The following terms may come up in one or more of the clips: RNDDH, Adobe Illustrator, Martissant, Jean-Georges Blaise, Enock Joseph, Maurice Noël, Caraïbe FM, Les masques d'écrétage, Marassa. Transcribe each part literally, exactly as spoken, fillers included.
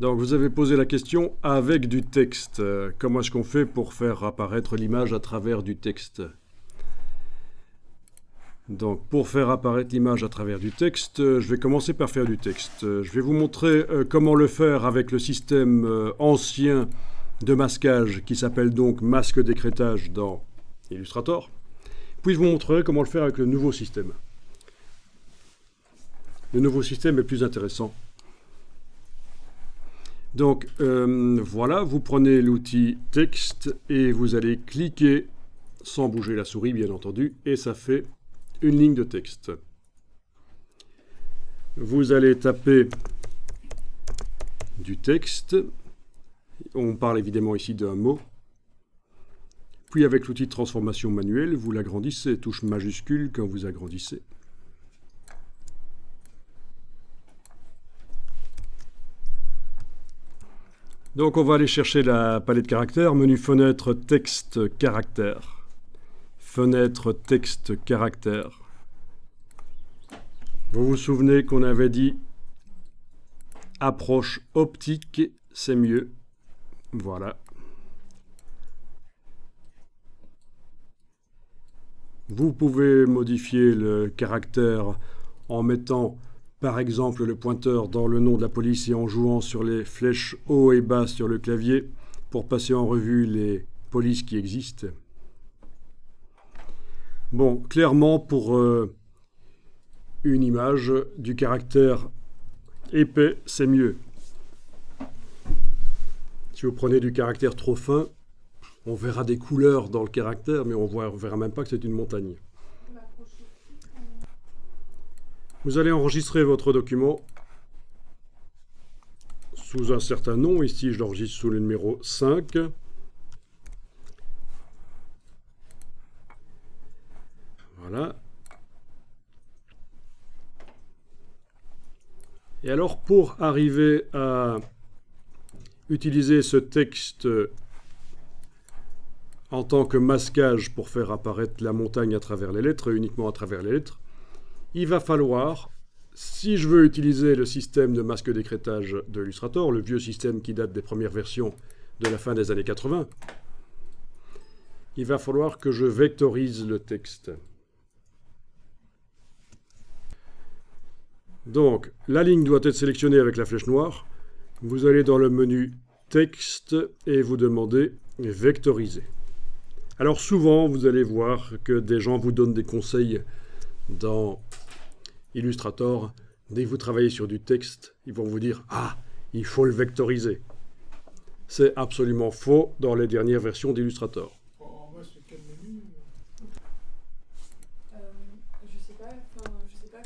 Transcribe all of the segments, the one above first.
Donc vous avez posé la question avec du texte. Comment est-ce qu'on fait pour faire apparaître l'image à travers du texte? Donc pour faire apparaître l'image à travers du texte, je vais commencer par faire du texte. Je vais vous montrer comment le faire avec le système ancien de masquage qui s'appelle donc masque d'écrétage dans Illustrator. Puis je vous montrerai comment le faire avec le nouveau système. Le nouveau système est plus intéressant. Donc euh, voilà, vous prenez l'outil texte et vous allez cliquer sans bouger la souris bien entendu et ça fait une ligne de texte. Vous allez taper du texte, on parle évidemment ici d'un mot, puis avec l'outil de transformation manuelle vous l'agrandissez, touche majuscule quand vous agrandissez. Donc on va aller chercher la palette caractères, menu fenêtre, texte, caractère. Fenêtre, texte, caractère. Vous vous souvenez qu'on avait dit approche optique, c'est mieux. Voilà. Vous pouvez modifier le caractère en mettant par exemple le pointeur dans le nom de la police et en jouant sur les flèches haut et bas sur le clavier pour passer en revue les polices qui existent. Bon, clairement pour euh, une image du caractère épais, c'est mieux. Si vous prenez du caractère trop fin, on verra des couleurs dans le caractère, mais on ne verra même pas que c'est une montagne. Vous allez enregistrer votre document sous un certain nom. Ici, je l'enregistre sous le numéro cinq. Voilà. Et alors, pour arriver à utiliser ce texte en tant que masquage pour faire apparaître la montagne à travers les lettres, uniquement à travers les lettres, il va falloir, si je veux utiliser le système de masque d'écrétage de Illustrator, le vieux système qui date des premières versions de la fin des années quatre-vingt, il va falloir que je vectorise le texte. Donc, la ligne doit être sélectionnée avec la flèche noire. Vous allez dans le menu texte et vous demandez vectoriser. Alors souvent, vous allez voir que des gens vous donnent des conseils dans Illustrator, dès que vous travaillez sur du texte, ils vont vous dire « Ah, il faut le vectoriser ». C'est absolument faux dans les dernières versions d'Illustrator. Oh, moi, c'est quel menu ? Euh, je sais pas, enfin, je sais pas.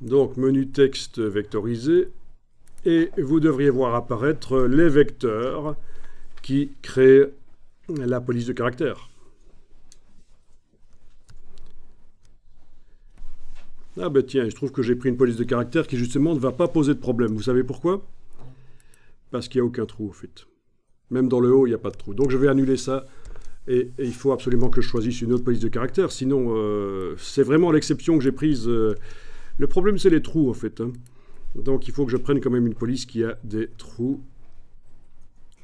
Donc, menu texte vectorisé, et vous devriez voir apparaître les vecteurs qui créent la police de caractère. Ah ben tiens, je trouve que j'ai pris une police de caractère qui justement ne va pas poser de problème. Vous savez pourquoi? Parce qu'il n'y a aucun trou au fait. Même dans le haut, il n'y a pas de trou. Donc je vais annuler ça et, et il faut absolument que je choisisse une autre police de caractère. Sinon, euh, c'est vraiment l'exception que j'ai prise. Euh, le problème, c'est les trous au fait. Hein. Donc il faut que je prenne quand même une police qui a des trous.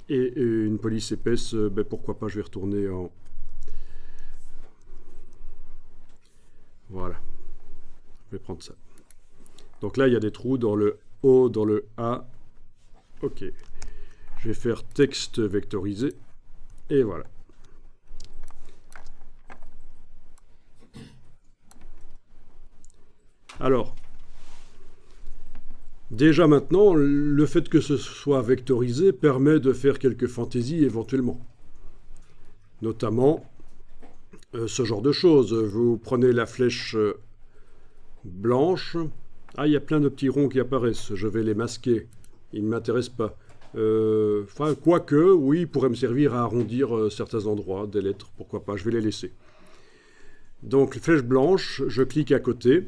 Et, et une police épaisse, euh, ben pourquoi pas, je vais retourner en... Voilà. Je vais prendre ça. Donc là, il y a des trous dans le O, dans le A. OK. Je vais faire texte vectorisé. Et voilà. Alors, déjà maintenant, le fait que ce soit vectorisé permet de faire quelques fantaisies éventuellement. Notamment, euh, ce genre de choses. Vous prenez la flèche... Euh, blanche. Ah, il y a plein de petits ronds qui apparaissent. Je vais les masquer. Ils ne m'intéressent pas. Euh, enfin, quoique, oui, ils pourraient me servir à arrondir euh, certains endroits, des lettres, pourquoi pas. Je vais les laisser. Donc, flèche blanche, je clique à côté.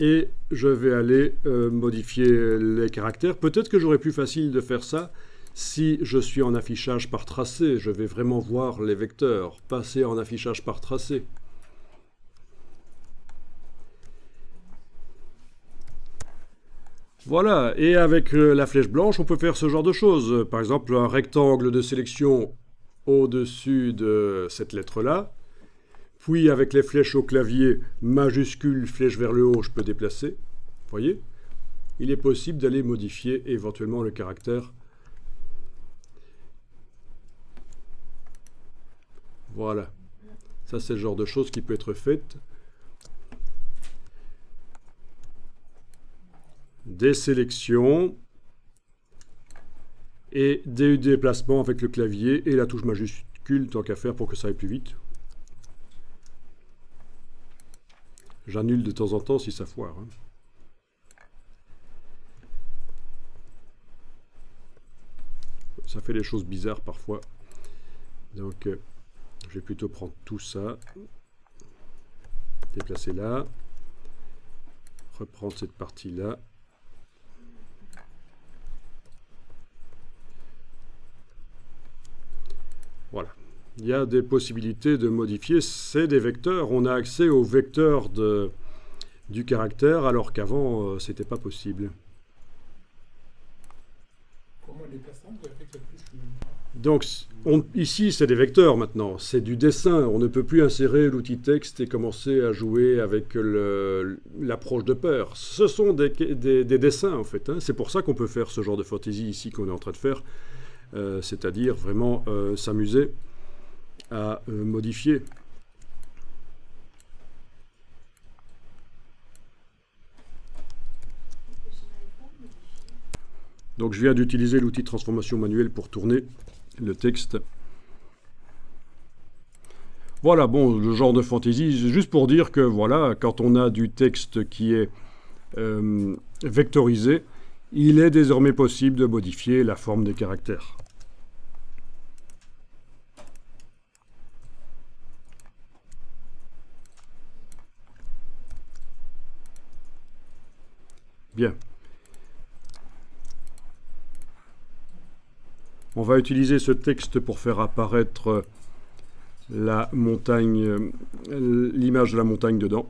Et je vais aller euh, modifier les caractères. Peut-être que j'aurais plus facile de faire ça si je suis en affichage par tracé. Je vais vraiment voir les vecteurs passer en affichage par tracé. Voilà, et avec la flèche blanche, on peut faire ce genre de choses. Par exemple, un rectangle de sélection au-dessus de cette lettre-là. Puis, avec les flèches au clavier, majuscule, flèche vers le haut, je peux déplacer. Vous voyez? Il est possible d'aller modifier éventuellement le caractère. Voilà. Ça, c'est le genre de chose qui peut être faite. Des sélections et des déplacements avec le clavier et la touche majuscule tant qu'à faire pour que ça aille plus vite. J'annule de temps en temps si ça foire, hein. Ça fait des choses bizarres parfois. Donc euh, je vais plutôt prendre tout ça, déplacer là, reprendre cette partie là. Voilà, il y a des possibilités de modifier, c'est des vecteurs, on a accès aux vecteurs de, du caractère, alors qu'avant, euh, c'était pas possible. Donc, on, ici, c'est des vecteurs maintenant, c'est du dessin, on ne peut plus insérer l'outil texte et commencer à jouer avec l'approche de paire. Ce sont des, des, des dessins, en fait, hein. C'est pour ça qu'on peut faire ce genre de fantaisie ici qu'on est en train de faire. Euh, c'est-à-dire vraiment euh, s'amuser à euh, modifier. Donc je viens d'utiliser l'outil transformation manuelle pour tourner le texte. Voilà, bon, le genre de fantaisie, juste pour dire que voilà, quand on a du texte qui est euh, vectorisé, il est désormais possible de modifier la forme des caractères. Bien. On va utiliser ce texte pour faire apparaître la montagne, l'image de la montagne dedans.